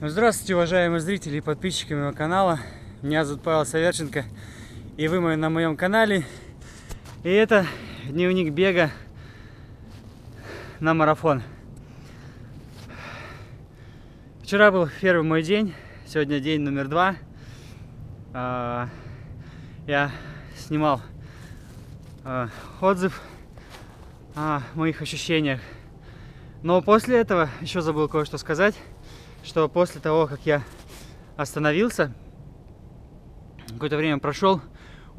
Здравствуйте, уважаемые зрители и подписчики моего канала. Меня зовут Павел Саверченко, и вы на моем канале. И это дневник бега на марафон. Вчера был первый мой день, сегодня день номер 2. Я снимал отзыв о моих ощущениях. Но после этого еще забыл кое-что сказать, что после того, как я остановился, какое-то время прошел,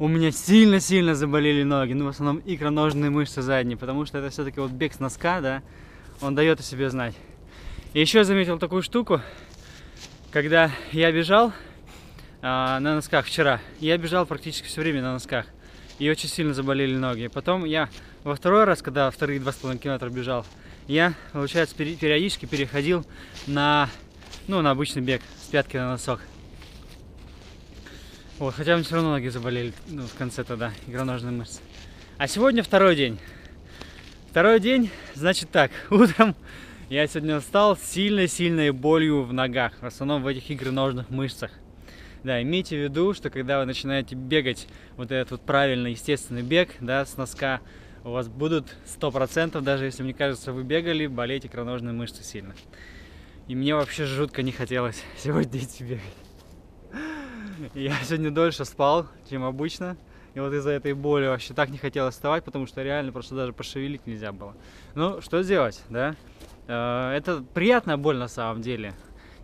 у меня сильно-сильно заболели ноги, ну, в основном икроножные мышцы задние, потому что это все-таки вот бег с носка, да, он дает о себе знать. И еще заметил такую штуку, когда я бежал на носках вчера, я бежал практически все время на носках, и очень сильно заболели ноги. Потом я во второй раз, когда вторые 2,5 километра бежал, я, получается, периодически переходил на обычный бег с пятки на носок. Вот, хотя у меня все равно ноги заболели, в конце тогда, икроножные мышцы. А сегодня второй день. Второй день, значит так, утром я сегодня встал с сильной-сильной болью в ногах, в основном в этих икроножных мышцах. Да, имейте в виду, что когда вы начинаете бегать вот этот вот правильный, естественный бег, да, с носка, у вас будут 100%, даже если, мне кажется, вы бегали, болеть икроножные мышцы сильно. И мне вообще жутко не хотелось сегодня идти бегать. Я сегодня дольше спал, чем обычно, и вот из-за этой боли вообще так не хотелось вставать, потому что реально просто даже пошевелить нельзя было. Ну, что делать, да? Это приятная боль на самом деле.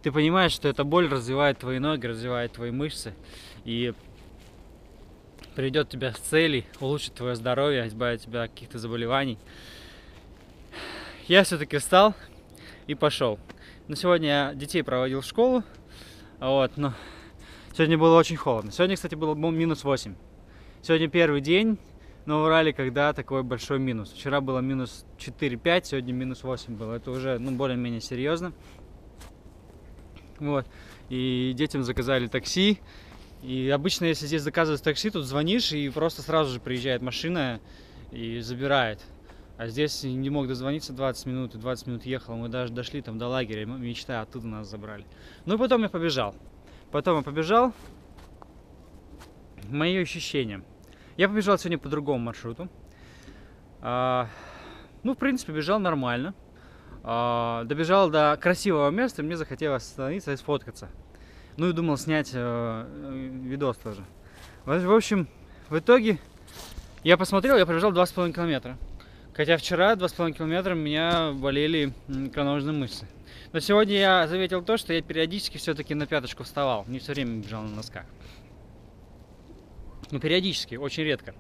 Ты понимаешь, что эта боль развивает твои ноги, развивает твои мышцы, и приведет тебя с целей, улучшит твое здоровье, избавит тебя от каких-то заболеваний. Я все-таки встал и пошел. Но сегодня я детей проводил в школу, вот, но... Сегодня было очень холодно. Сегодня, кстати, было минус 8. Сегодня первый день на Урале, когда такой большой минус. Вчера было минус 4-5, сегодня минус 8 было. Это уже, более-менее серьезно. Вот. И детям заказали такси. И обычно, если здесь заказывают такси, тут звонишь, и просто сразу же приезжает машина и забирает. А здесь не мог дозвониться 20 минут, и 20 минут ехал. Мы даже дошли там до лагеря, мечта, оттуда нас забрали. Ну, и потом я побежал. Потом я побежал. Мои ощущения. Я побежал сегодня по другому маршруту. В принципе, бежал нормально. Добежал до красивого места, мне захотелось остановиться и сфоткаться. Ну и думал снять видос тоже. В общем, в итоге я посмотрел, я пробежал 2,5 километра. Хотя вчера 2,5 километра у меня болели икроножные мышцы. Но сегодня я заметил то, что я периодически все-таки на пяточку вставал. Не все время бежал на носках. Но периодически, очень редко.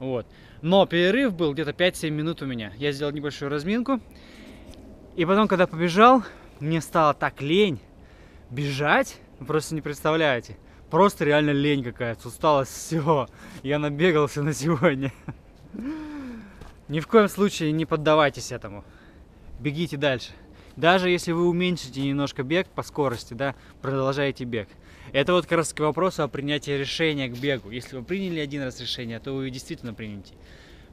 Вот. Но перерыв был где-то 5-7 минут у меня. Я сделал небольшую разминку. И потом, когда побежал, мне стало так лень бежать. Вы просто не представляете. Просто реально лень какая-то. Усталость, все. Я набегался на сегодня. Ни в коем случае не поддавайтесь этому. Бегите дальше. Даже если вы уменьшите немножко бег по скорости, да, продолжаете бег. Это вот как раз к вопросу о принятии решения к бегу. Если вы приняли один раз решение, то вы действительно примете.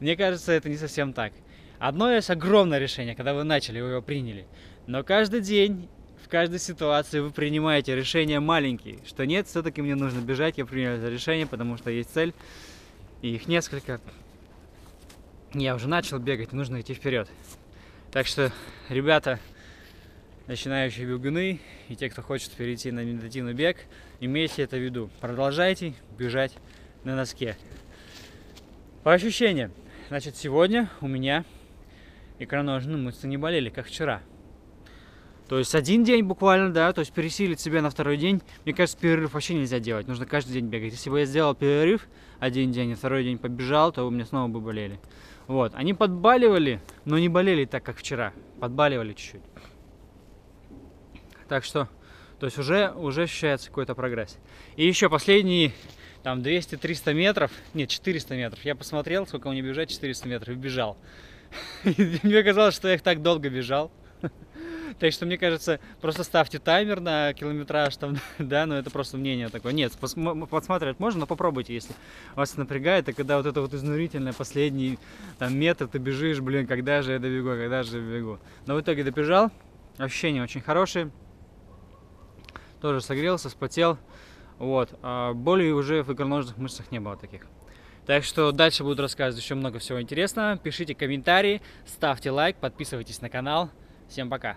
Мне кажется, это не совсем так. Одно есть огромное решение, когда вы начали, вы его приняли. Но каждый день, в каждой ситуации вы принимаете решения маленькие. Что нет, все-таки мне нужно бежать, я принял это решение, потому что есть цель. И их несколько. Я уже начал бегать, нужно идти вперед. Так что, ребята, начинающие бегуны и те, кто хочет перейти на медитативный бег, имейте это в виду. Продолжайте бежать на носке. По ощущениям, значит, сегодня у меня икроножные мышцы не болели, как вчера. То есть один день буквально, да, то есть пересилить себя на второй день. Мне кажется, перерыв вообще нельзя делать, нужно каждый день бегать. Если бы я сделал перерыв один день, и второй день побежал, то у меня снова бы болели. Вот, они подбаливали, но не болели так, как вчера. Подбаливали чуть-чуть. Так что, то есть уже ощущается какой-то прогресс. И еще последние, там, 200-300 метров, нет, 400 метров. Я посмотрел, сколько мне бежать, 400 метров, и бежал. И мне казалось, что я их так долго бежал. Так что, мне кажется, просто ставьте таймер на километраж, там, да, но это просто мнение такое. Нет, подсматривать можно, но попробуйте, если вас напрягает, и когда вот это вот изнурительное последний там, метр, ты бежишь, блин, когда же я добегу. Но в итоге добежал, ощущения очень хорошие, тоже согрелся, вспотел. Вот. А боли уже в икроножных мышцах не было таких. Так что дальше буду рассказывать еще много всего интересного. Пишите комментарии, ставьте лайк, подписывайтесь на канал. Всем пока!